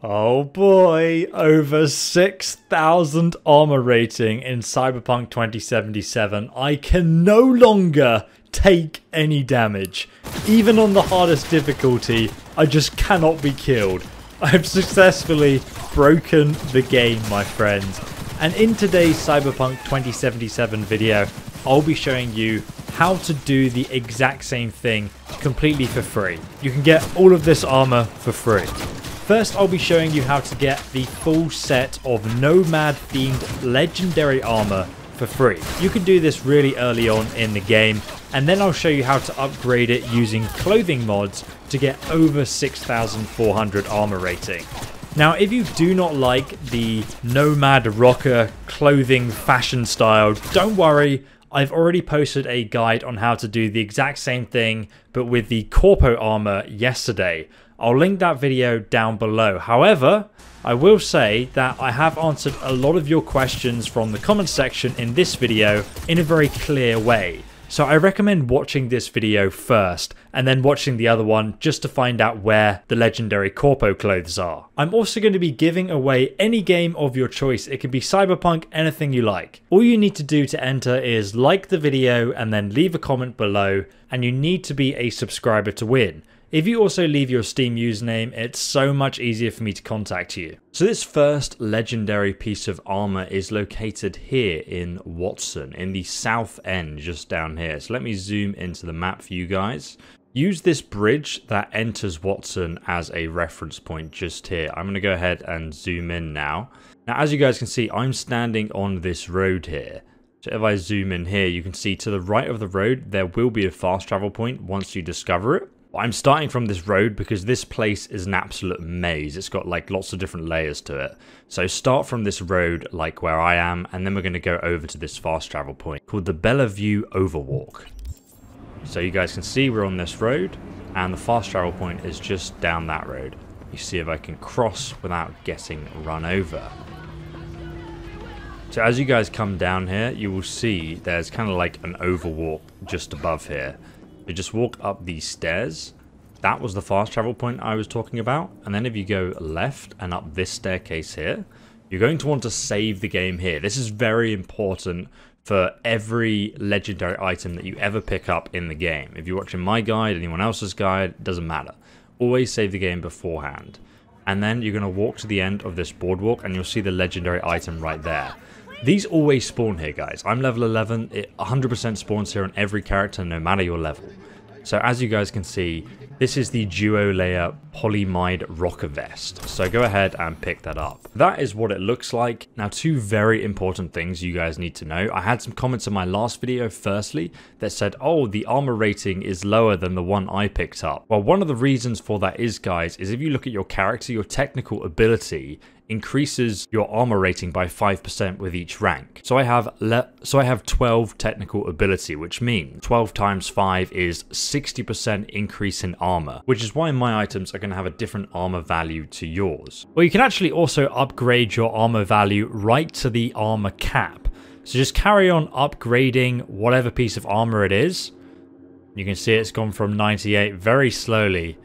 Oh boy, over 6,000 armor rating in Cyberpunk 2077. I can no longer take any damage. Even on the hardest difficulty, I just cannot be killed. I've successfully broken the game, my friends. And in today's Cyberpunk 2077 video, I'll be showing you how to do the exact same thing completely for free. You can get all of this armor for free. First, I'll be showing you how to get the full set of Nomad themed legendary armor for free. You can do this really early on in the game, and then I'll show you how to upgrade it using clothing mods to get over 6,400 armor rating. Now, if you do not like the Nomad rocker clothing fashion style, don't worry. I've already posted a guide on how to do the exact same thing but with the Corpo armor yesterday. I'll link that video down below. However, I will say that I have answered a lot of your questions from the comment section in this video in a very clear way. So I recommend watching this video first and then watching the other one just to find out where the legendary Corpo clothes are. I'm also going to be giving away any game of your choice. It can be Cyberpunk, anything you like. All you need to do to enter is like the video and then leave a comment below, and you need to be a subscriber to win. If you also leave your Steam username, it's so much easier for me to contact you. So this first legendary piece of armor is located here in Watson, in the south end just down here. So let me zoom into the map for you guys. Use this bridge that enters Watson as a reference point just here. I'm going to go ahead and zoom in now. Now, as you guys can see, I'm standing on this road here. So if I zoom in here, you can see to the right of the road, there will be a fast travel point once you discover it. I'm starting from this road because this place is an absolute maze. It's got like lots of different layers to it. So start from this road like where I am, and then we're going to go over to this fast travel point called the Bellevue Overwalk. So you guys can see we're on this road, and the fast travel point is just down that road. You see if I can cross without getting run over. So as you guys come down here, you will see there's kind of like an overwalk just above here. You just walk up these stairs. That was the fast travel point I was talking about. And then if you go left and up this staircase here, you're going to want to save the game here. This is very important for every legendary item that you ever pick up in the game. If you're watching my guide, anyone else's guide, it doesn't matter. Always save the game beforehand. And then you're going to walk to the end of this boardwalk and you'll see the legendary item right there. These always spawn here, guys. I'm level 11. It 100% spawns here on every character, no matter your level. So as you guys can see, this is the duo layer polyamide rocker vest. So go ahead and pick that up. That is what it looks like. Now, two very important things you guys need to know. I had some comments in my last video, firstly, that said, oh, the armor rating is lower than the one I picked up. Well, one of the reasons for that is, guys, is if you look at your character, your technical ability increases your armor rating by 5% with each rank. So I have 12 technical ability, which means 12 times 5 is 60% increase in armor, which is why my items are going to have a different armor value to yours. Well, you can actually also upgrade your armor value right to the armor cap. So just carry on upgrading whatever piece of armor it is. You can see it's gone from 98 very slowly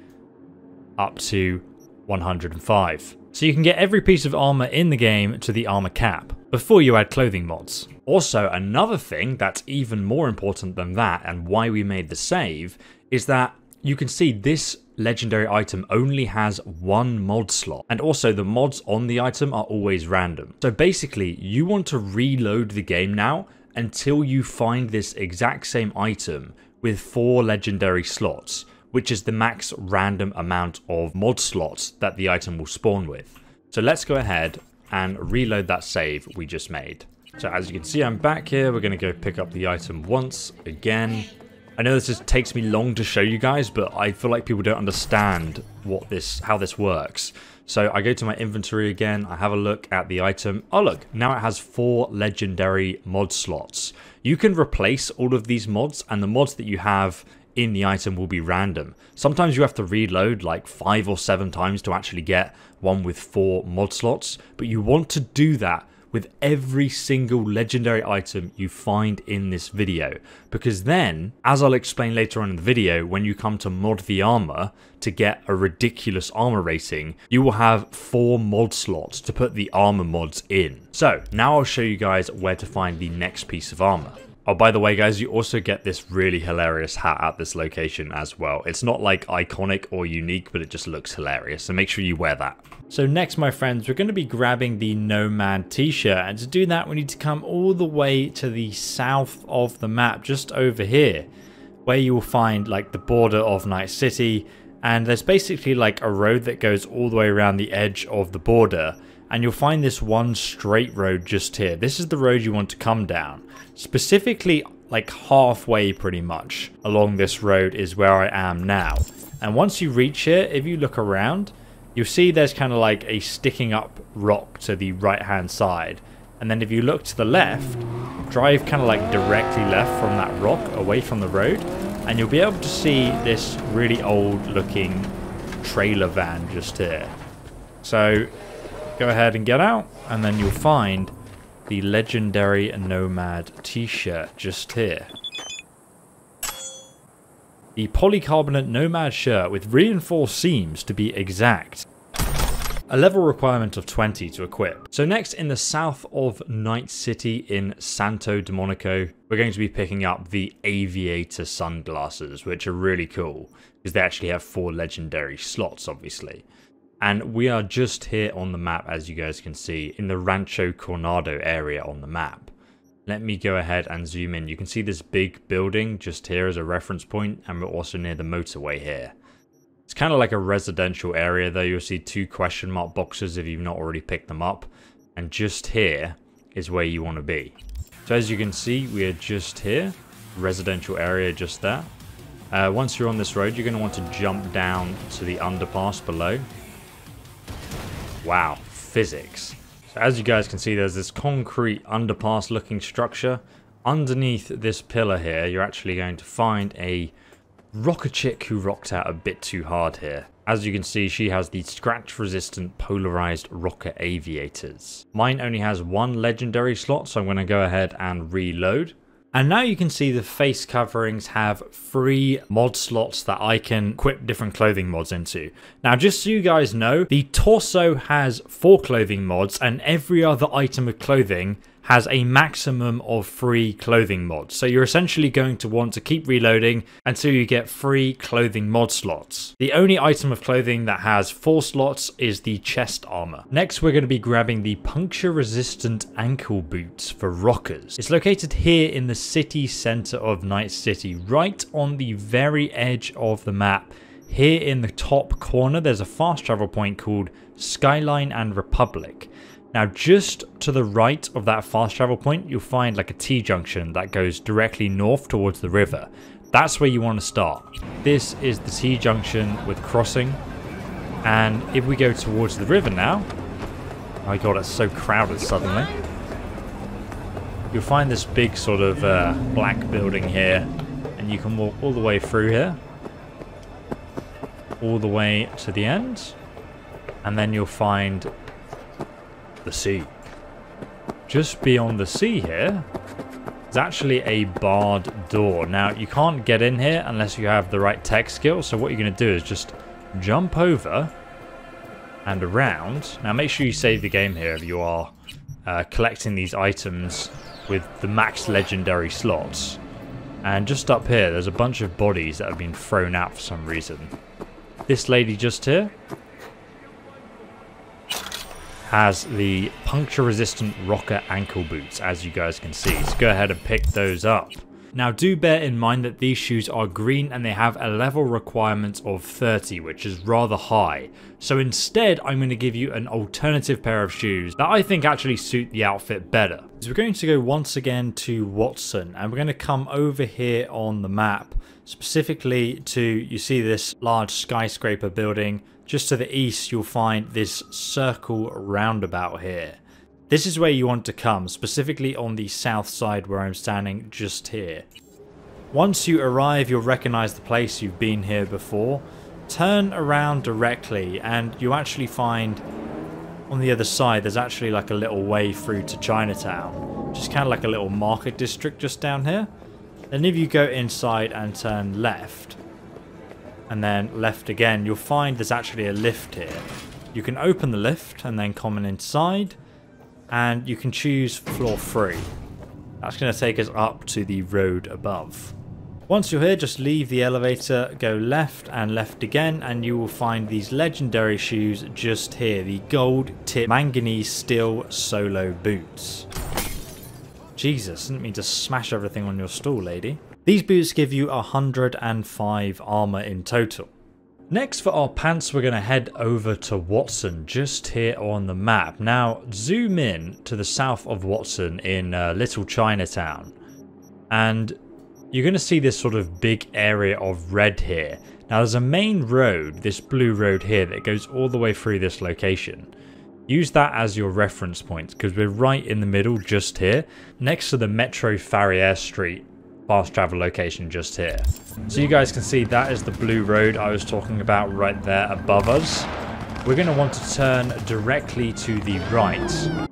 up to 105. So you can get every piece of armor in the game to the armor cap before you add clothing mods. Also, another thing that's even more important than that and why we made the save is that you can see this legendary item only has one mod slot, and also the mods on the item are always random. So basically, you want to reload the game now until you find this exact same item with 4 legendary slots, which is the max random amount of mod slots that the item will spawn with. So let's go ahead and reload that save we just made. So as you can see, I'm back here. We're gonna go pick up the item once again. I know this just takes me long to show you guys, but I feel like people don't understand how this works. So I go to my inventory again, I have a look at the item. Oh look, now it has 4 legendary mod slots. You can replace all of these mods, and the mods that you have in the item will be random. Sometimes you have to reload like 5 or 7 times to actually get one with 4 mod slots, but you want to do that with every single legendary item you find in this video, because then, as I'll explain later on in the video, when you come to mod the armor to get a ridiculous armor rating, you will have 4 mod slots to put the armor mods in. So now I'll show you guys where to find the next piece of armor. Oh, by the way guys, you also get this really hilarious hat at this location as well. It's not like iconic or unique, but it just looks hilarious, so make sure you wear that. So next, my friends, we're going to be grabbing the Nomad t-shirt, and to do that we need to come all the way to the south of the map, just over here, where you will find like the border of Night City, and there's basically like a road that goes all the way around the edge of the border. And you'll find this one straight road just here. This is the road you want to come down. Specifically, like halfway pretty much along this road is where I am now. And once you reach here, if you look around, you'll see there's kind of like a sticking up rock to the right hand side. And then if you look to the left, drive kind of like directly left from that rock away from the road, and you'll be able to see this really old looking trailer van just here. So go ahead and get out, and then you'll find the legendary Nomad t-shirt just here. The polycarbonate Nomad shirt with reinforced seams to be exact. A level requirement of 20 to equip. So next, in the south of Night City in Santo Dominico, we're going to be picking up the aviator sunglasses, which are really cool because they actually have 4 legendary slots obviously. And we are just here on the map, as you guys can see, in the Rancho Coronado area on the map. Let me go ahead and zoom in. You can see this big building just here as a reference point, and we're also near the motorway here. It's kind of like a residential area though. You'll see 2 question mark boxes if you've not already picked them up. And just here is where you want to be. So as you can see, we are just here. Residential area just there. Once you're on this road, you're going to want to jump down to the underpass below. Wow, physics. So as you guys can see, there's this concrete underpass looking structure. Underneath this pillar here, you're actually going to find a rocker chick who rocked out a bit too hard here. As you can see, she has the scratch resistant polarized rocker aviators. Mine only has 1 legendary slot, so I'm going to go ahead and reload. And now you can see the face coverings have 3 mod slots that I can equip different clothing mods into. Now just so you guys know, the torso has 4 clothing mods, and every other item of clothing has a maximum of 3 clothing mods. So you're essentially going to want to keep reloading until you get 3 clothing mod slots. The only item of clothing that has 4 slots is the chest armor. Next, we're going to be grabbing the puncture resistant ankle boots for rockers. It's located here in the city center of Night City, right on the very edge of the map. Here in the top corner, there's a fast travel point called Skyline and Republic. Now just to the right of that fast travel point, you'll find like a T-junction that goes directly north towards the river. That's where you want to start. This is the T-junction with crossing. And if we go towards the river now, oh my god, it's so crowded suddenly. You'll find this big sort of black building here, and you can walk all the way through here, all the way to the end, and then you'll find the sea. Just beyond the sea here is actually a barred door. Now you can't get in here unless you have the right tech skill, so what you're going to do is just jump over and around. Now make sure you save the game here if you are collecting these items with the max legendary slots. And just up here there's a bunch of bodies that have been thrown out for some reason. This lady just here has the puncture resistant rocker ankle boots, as you guys can see, so go ahead and pick those up. Now do bear in mind that these shoes are green and they have a level requirement of 30, which is rather high, so instead I'm going to give you an alternative pair of shoes that I think actually suit the outfit better. So we're going to go once again to Watson, and we're going to come over here on the map, specifically to, you see this large skyscraper building. Just to the east, you'll find this circle roundabout here. This is where you want to come, specifically on the south side where I'm standing just here. Once you arrive, you'll recognize the place, you've been here before. Turn around directly and you actually find on the other side, there's actually like a little way through to Chinatown, which is kind of like a little market district just down here. Then if you go inside and turn left, and then left again, you'll find there's actually a lift here. You can open the lift and then come inside, and you can choose floor 3. That's going to take us up to the road above. Once you're here, just leave the elevator, go left and left again, and you will find these legendary shoes just here, the gold tip manganese steel solo boots. Jesus, didn't mean to smash everything on your stool, lady. These boots give you 105 armor in total. Next, for our pants, we're going to head over to Watson, just here on the map. Now zoom in to the south of Watson in Little Chinatown, and you're going to see this sort of big area of red here. Now there's a main road, this blue road here, that goes all the way through this location. Use that as your reference point, because we're right in the middle just here, next to the Metro Farrier Street fast travel location just here. So you guys can see that is the blue road I was talking about right there above us. We're going to want to turn directly to the right.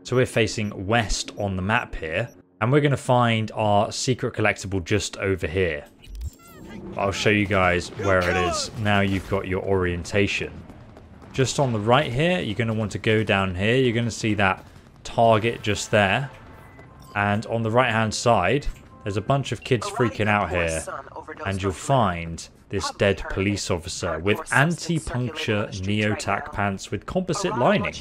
So we're facing west on the map here. And we're going to find our secret collectible just over here. I'll show you guys where it is. Now you've got your orientation. Just on the right here, you're going to want to go down here. You're going to see that target just there. And on the right-hand side, there's a bunch of kids freaking out here. And you'll find this dead police officer with anti-puncture neotac pants with composite lining.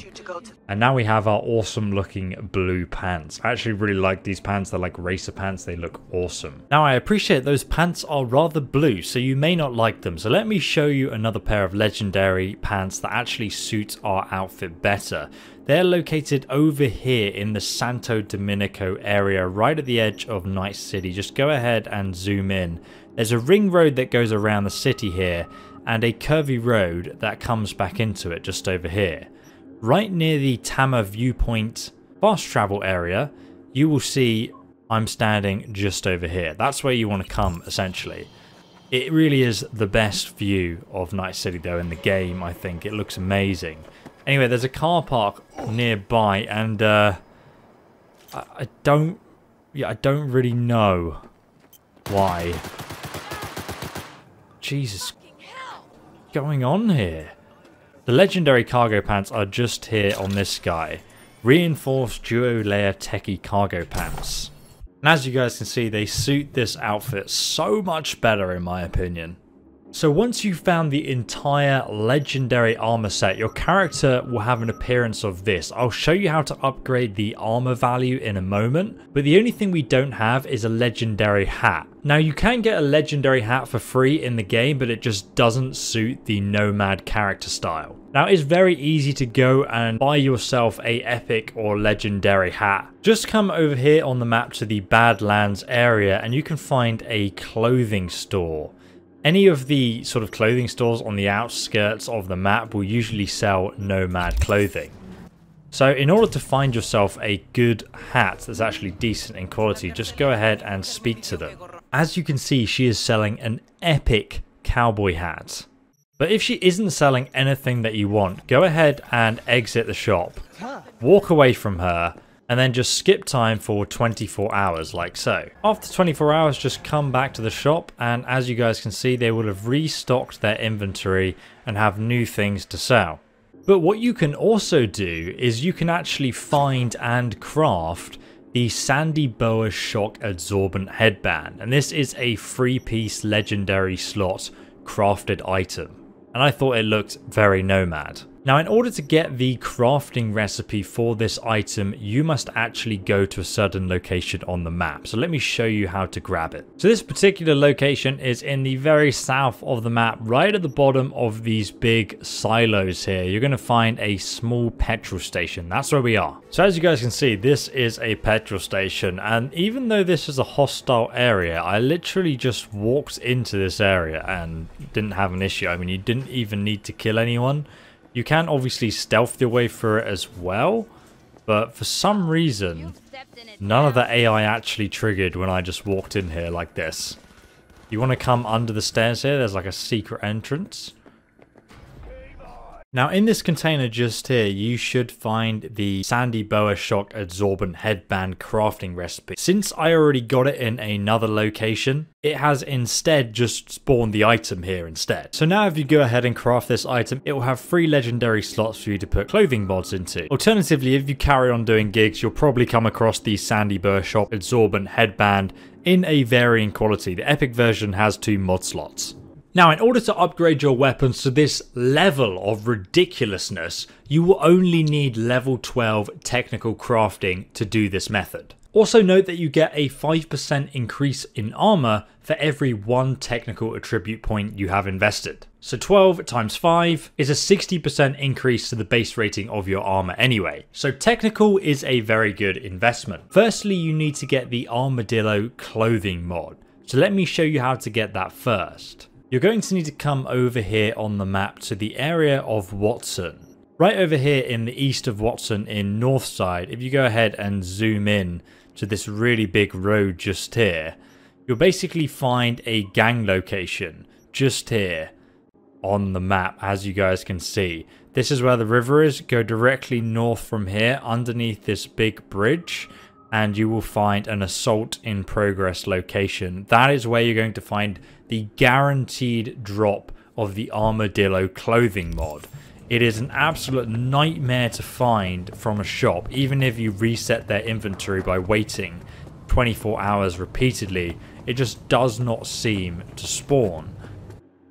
And now we have our awesome looking blue pants. I actually really like these pants. They're like racer pants. They look awesome. Now I appreciate those pants are rather blue, so you may not like them. So let me show you another pair of legendary pants that actually suit our outfit better. They're located over here in the Santo Dominico area, right at the edge of Night City. Just go ahead and zoom in. There's a ring road that goes around the city here, and a curvy road that comes back into it just over here. Right near the Tama Viewpoint fast travel area, you will see I'm standing just over here. That's where you want to come, essentially. It really is the best view of Night City, though, in the game, I think. It looks amazing. Anyway, there's a car park nearby, and I don't really know why. Jesus, what's going on here? The legendary cargo pants are just here on this guy. Reinforced duo layer techie cargo pants. And as you guys can see, they suit this outfit so much better in my opinion. So once you've found the entire legendary armor set, your character will have an appearance of this. I'll show you how to upgrade the armor value in a moment, but the only thing we don't have is a legendary hat. Now you can get a legendary hat for free in the game, but it just doesn't suit the Nomad character style. Now it's very easy to go and buy yourself a epic or legendary hat. Just come over here on the map to the Badlands area and you can find a clothing store. Any of the sort of clothing stores on the outskirts of the map will usually sell Nomad clothing. So in order to find yourself a good hat that's actually decent in quality, just go ahead and speak to them. As you can see, she is selling an epic cowboy hat. But if she isn't selling anything that you want, go ahead and exit the shop. Walk away from her. And then just skip time for 24 hours like so. After 24 hours, just come back to the shop, and as you guys can see, they will have restocked their inventory and have new things to sell. But what you can also do is you can actually find and craft the Sandy Boa Shock Absorbent headband, and this is a 3-piece legendary slot crafted item, and I thought it looked very Nomad. Now in order to get the crafting recipe for this item, you must actually go to a certain location on the map. So let me show you how to grab it. So this particular location is in the very south of the map, right at the bottom of these big silos here. You're going to find a small petrol station. That's where we are. So as you guys can see, this is a petrol station. And even though this is a hostile area, I literally just walked into this area and didn't have an issue. I mean, you didn't even need to kill anyone. You can obviously stealth your way through it as well, but for some reason, none of the AI actually triggered when I just walked in here like this. You want to come under the stairs here, there's like a secret entrance. Now in this container just here, you should find the Sandy Boa Shock Absorbent headband crafting recipe. Since I already got it in another location, it has instead just spawned the item here instead. So now if you go ahead and craft this item, it will have 3 legendary slots for you to put clothing mods into. Alternatively, if you carry on doing gigs, you'll probably come across the Sandy Boa Shock Absorbent headband in a varying quality. The epic version has 2 mod slots. Now, in order to upgrade your weapons to this level of ridiculousness, you will only need level 12 technical crafting to do this method. Also note that you get a 5% increase in armor for every 1 technical attribute point you have invested. So 12 times 5 is a 60% increase to the base rating of your armor anyway. So technical is a very good investment. Firstly, you need to get the Armadillo clothing mod. So let me show you how to get that first. You're going to need to come over here on the map to the area of Watson. Right over here in the east of Watson in north side, if you go ahead and zoom in to this really big road just here, you'll basically find a gang location just here on the map, as you guys can see. This is where the river is. Go directly north from here underneath this big bridge, and you will find an assault in progress location. That is where you're going to find the guaranteed drop of the Armadillo clothing mod. It is an absolute nightmare to find from a shop, even if you reset their inventory by waiting 24 hours repeatedly, it just does not seem to spawn.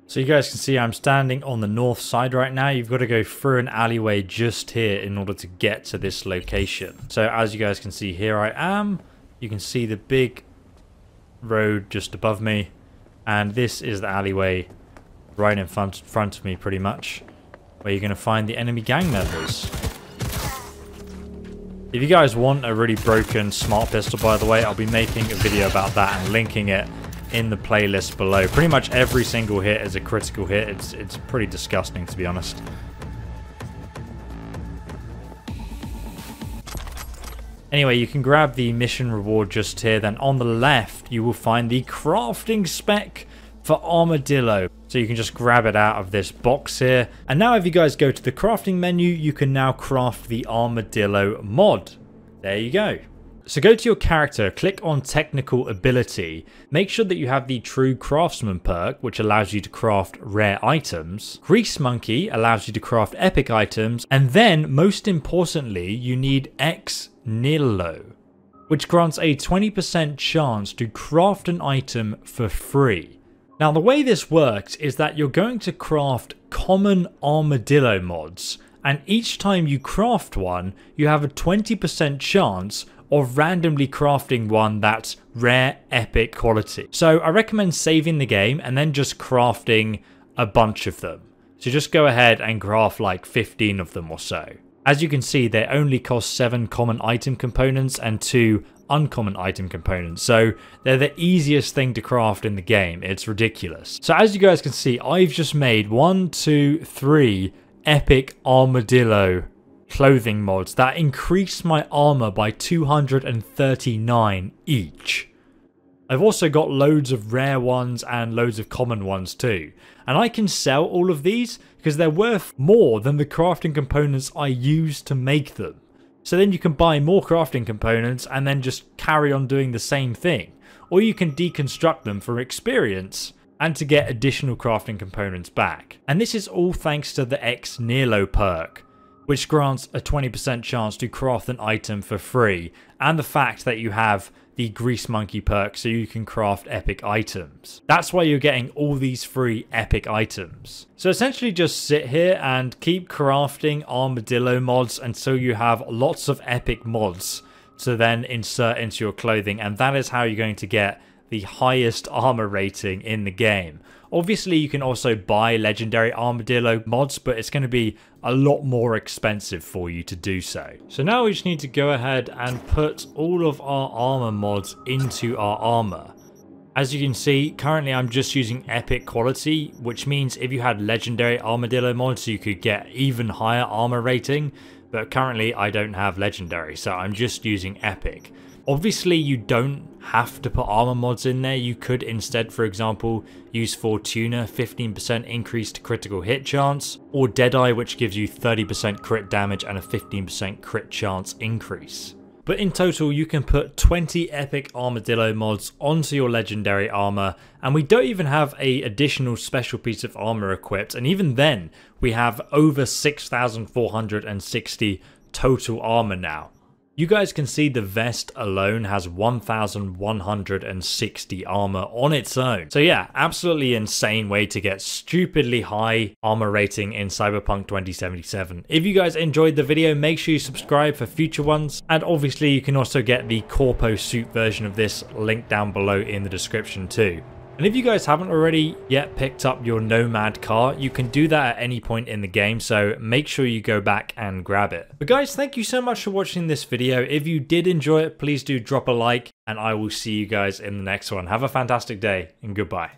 So you guys can see I'm standing on the north side right now. You've got to go through an alleyway just here in order to get to this location. So as you guys can see, here I am. You can see the big road just above me. And this is the alleyway right in front of me pretty much, where you're going to find the enemy gang members. If you guys want a really broken smart pistol, by the way, I'll be making a video about that and linking it in the playlist below. Pretty much every single hit is a critical hit. It's pretty disgusting, to be honest. Anyway, you can grab the mission reward just here. Then on the left, you will find the crafting spec for Armadillo. So you can just grab it out of this box here. And now if you guys go to the crafting menu, you can now craft the Armadillo mod. There you go. So go to your character, click on technical ability, make sure that you have the True Craftsman perk, which allows you to craft rare items. Grease Monkey allows you to craft epic items, and then most importantly you need Ex Nilo, which grants a 20% chance to craft an item for free. Now the way this works is that you're going to craft common Armadillo mods, and each time you craft one you have a 20% chance or randomly crafting one that's rare epic quality. So I recommend saving the game and then just crafting a bunch of them. So just go ahead and craft like 15 of them or so. As you can see, they only cost 7 common item components and 2 uncommon item components. So they're the easiest thing to craft in the game. It's ridiculous. So as you guys can see, I've just made 1, 2, 3 epic Armadillo clothing mods that increase my armor by 239 each. I've also got loads of rare ones and loads of common ones too, and I can sell all of these because they're worth more than the crafting components I use to make them. So then you can buy more crafting components and then just carry on doing the same thing, or you can deconstruct them for experience and to get additional crafting components back. And this is all thanks to the Ex Nilo perk, which grants a 20% chance to craft an item for free, and the fact that you have the Grease Monkey perk so you can craft epic items. That's why you're getting all these free epic items. So essentially just sit here and keep crafting Armadillo mods until you have lots of epic mods to then insert into your clothing, and that is how you're going to get the highest armor rating in the game. Obviously you can also buy legendary Armadillo mods, but it's going to be a lot more expensive for you to do so. So now we just need to go ahead and put all of our armor mods into our armor. As you can see, currently I'm just using epic quality, which means if you had legendary Armadillo mods you could get even higher armor rating, but currently I don't have legendary, so I'm just using epic. Obviously you don't have to put armor mods in there. You could instead, for example, use Fortuna, 15% increased critical hit chance, or Deadeye, which gives you 30% crit damage and a 15% crit chance increase. But in total, you can put 20 epic armadillo mods onto your legendary armor, and we don't even have an additional special piece of armor equipped, and even then, we have over 6,460 total armor now. You guys can see the vest alone has 1,160 armor on its own. So yeah, absolutely insane way to get stupidly high armor rating in Cyberpunk 2077. If you guys enjoyed the video, make sure you subscribe for future ones. And obviously you can also get the Corpo suit version of this linked down below in the description too. And if you guys haven't already yet picked up your Nomad car, you can do that at any point in the game, so make sure you go back and grab it. But guys, thank you so much for watching this video. If you did enjoy it, please do drop a like, and I will see you guys in the next one. Have a fantastic day, and goodbye.